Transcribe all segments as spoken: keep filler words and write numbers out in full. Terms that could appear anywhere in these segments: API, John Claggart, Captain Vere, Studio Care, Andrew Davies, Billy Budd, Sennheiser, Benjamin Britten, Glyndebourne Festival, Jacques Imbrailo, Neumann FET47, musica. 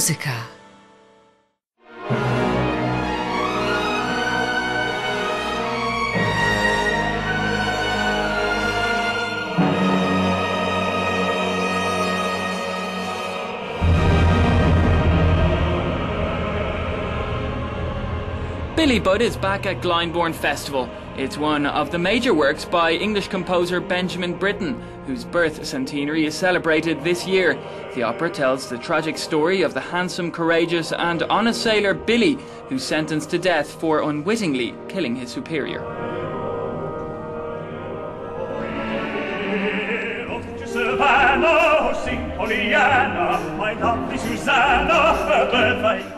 musica. Billy Budd is back at Glyndebourne Festival. It's one of the major works by English composer Benjamin Britten, whose birth centenary is celebrated this year. The opera tells the tragic story of the handsome, courageous and honest sailor Billy, who's sentenced to death for unwittingly killing his superior.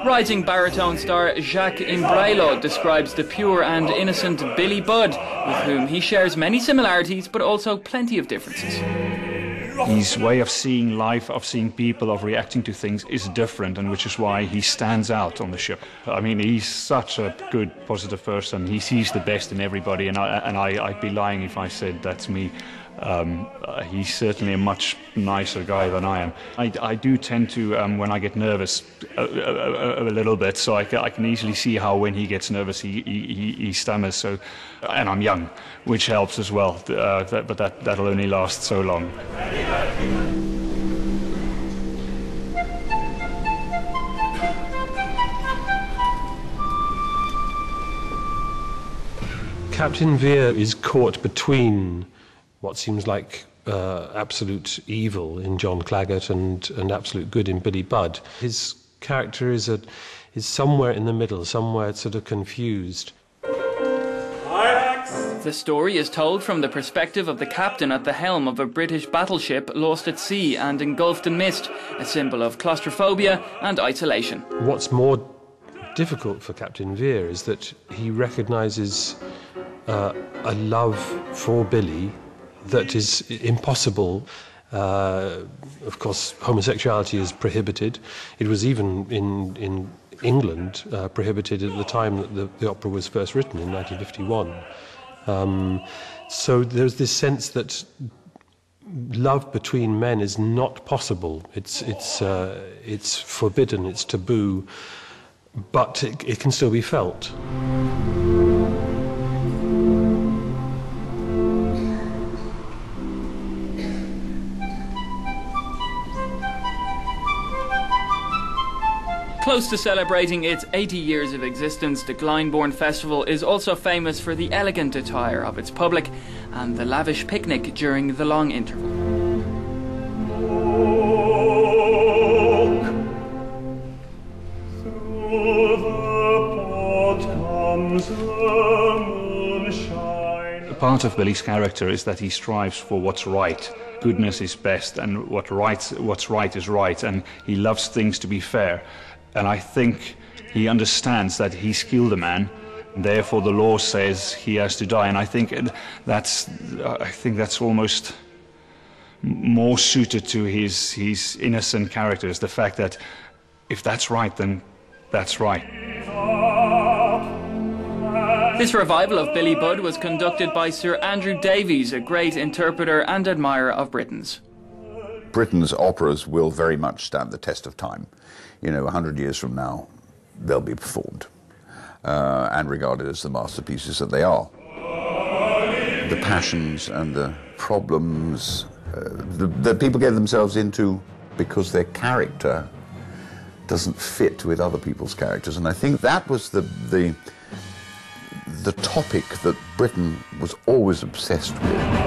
Rising baritone star Jacques Imbrailo describes the pure and innocent Billy Budd, with whom he shares many similarities but also plenty of differences. His way of seeing life, of seeing people, of reacting to things is different, and which is why he stands out on the ship. I mean, he's such a good, positive person. He sees the best in everybody, and, I, and I, I'd be lying if I said that's me. Um, uh, he's certainly a much nicer guy than I am. I, I do tend to, um, when I get nervous, a, a, a, a little bit, so I, I can easily see how when he gets nervous he, he, he stammers, so, and I'm young, which helps as well, uh, that, but that, that'll only last so long. Captain Vere is caught between what seems like uh, absolute evil in John Claggart and, and absolute good in Billy Budd. His character is, a, is somewhere in the middle, somewhere sort of confused. The story is told from the perspective of the captain at the helm of a British battleship lost at sea and engulfed in mist, a symbol of claustrophobia and isolation. What's more difficult for Captain Vere is that he recognises uh, a love for Billy that is impossible. Uh, of course, homosexuality is prohibited. It was even in, in England uh, prohibited at the time that the, the opera was first written in nineteen fifty-one. Um, so there's this sense that love between men is not possible. It's, it's, uh, it's forbidden, it's taboo, but it, it can still be felt. Close to celebrating its eighty years of existence, the Glyndebourne Festival is also famous for the elegant attire of its public and the lavish picnic during the long interval. A part of Billy's character is that he strives for what's right. Goodness is best, and what right, what's right is right, and he loves things to be fair. And I think he understands that he's killed a man, and therefore the law says he has to die. And I think that's, I think that's almost more suited to his, his innocent character, is the fact that if that's right, then that's right. This revival of Billy Budd was conducted by Sir Andrew Davies, a great interpreter and admirer of Britain's. Britain's operas will very much stand the test of time. You know, a hundred years from now, they'll be performed uh, and regarded as the masterpieces that they are. The passions and the problems uh, that the people get themselves into because their character doesn't fit with other people's characters. And I think that was the, the, the topic that Britain was always obsessed with.